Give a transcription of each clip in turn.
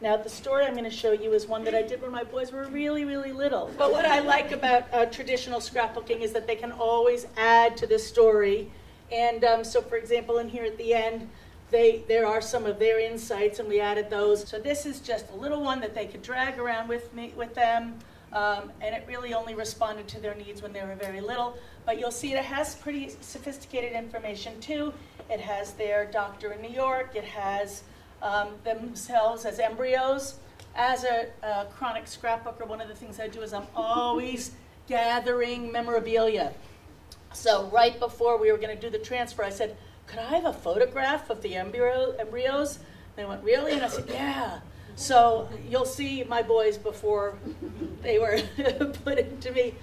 Now, the story I'm going to show you is one that I did when my boys were really, really little. But what I like about traditional scrapbooking is that they can always add to the story. And so, for example, in here at the end, there are some of their insights, and we added those. So this is just a little one that they could drag around with them. And it really only responded to their needs when they were very little. But you'll see it has pretty sophisticated information, too. It has their doctor in New York. It has themselves as embryos. As a chronic scrapbooker, one of the things I do is I'm always gathering memorabilia. So right before we were going to do the transfer, I said, could I have a photograph of the embryos? And they went, really? And I said, yeah. So you'll see my boys before they were put into me.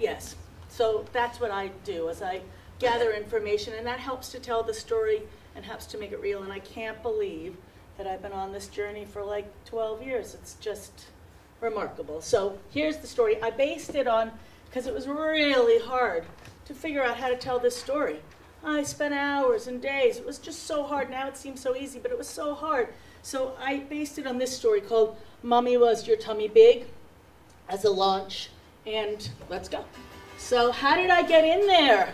Yes, so that's what I do, is I gather information, and that helps to tell the story and helps to make it real. And I can't believe that I've been on this journey for like 12 years. It's just remarkable. So here's the story. I based it on, because it was really hard to figure out how to tell this story. I spent hours and days. It was just so hard. Now it seems so easy, but it was so hard. So I based it on this story called Mommy Was Your Tummy Big as a launch, and let's go. So how did I get in there?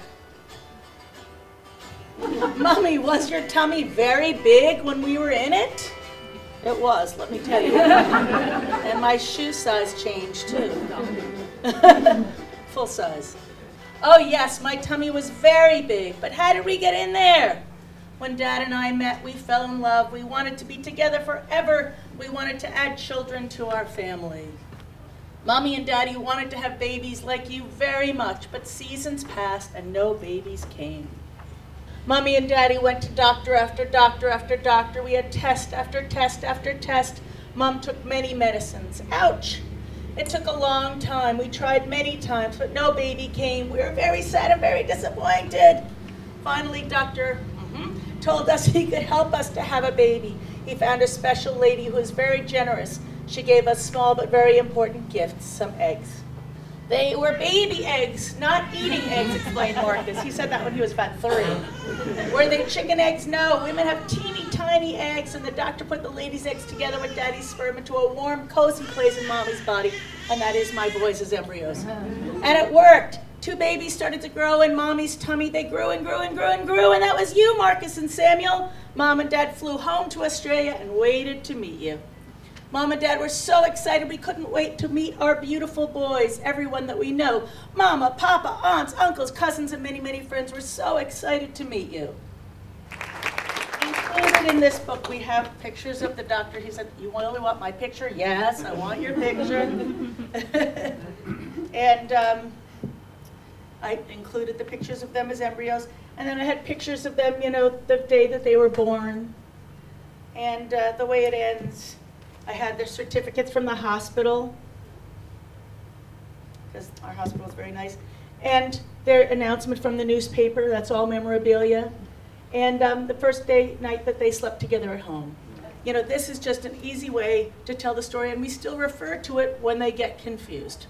Mommy, was your tummy very big when we were in it? It was, let me tell you. And my shoe size changed too. Full size. Oh yes, my tummy was very big, but how did we get in there? When Dad and I met, we fell in love. We wanted to be together forever. We wanted to add children to our family. Mommy and Daddy wanted to have babies like you very much, but seasons passed and no babies came. Mommy and Daddy went to doctor after doctor after doctor. We had test after test after test. Mom took many medicines. Ouch! It took a long time. We tried many times, but no baby came. We were very sad and very disappointed. Finally, Dr. told us he could help us to have a baby. He found a special lady who was very generous. She gave us small but very important gifts, some eggs. They were baby eggs, not eating eggs, explained Marcus. He said that when he was about 3. Were they chicken eggs? No, women have teeny tiny eggs, and the doctor put the lady's eggs together with Daddy's sperm into a warm, cozy place in Mommy's body, and that is my boys' embryos. And it worked. 2 babies started to grow in Mommy's tummy. They grew and grew and grew and grew, and that was you, Marcus and Samuel. Mom and Dad flew home to Australia and waited to meet you. Mom and Dad were so excited we couldn't wait to meet our beautiful boys, everyone that we know. Mama, Papa, aunts, uncles, cousins, and many, many friends were so excited to meet you. Included in this book, we have pictures of the doctor. He said, you only want my picture? Yes, I want your picture. And I included the pictures of them as embryos. And then I had pictures of them, you know, the day that they were born. And the way it ends. I had their certificates from the hospital, because our hospital is very nice, and their announcement from the newspaper. That's all memorabilia. And the first night that they slept together at home. You know, this is just an easy way to tell the story, and we still refer to it when they get confused.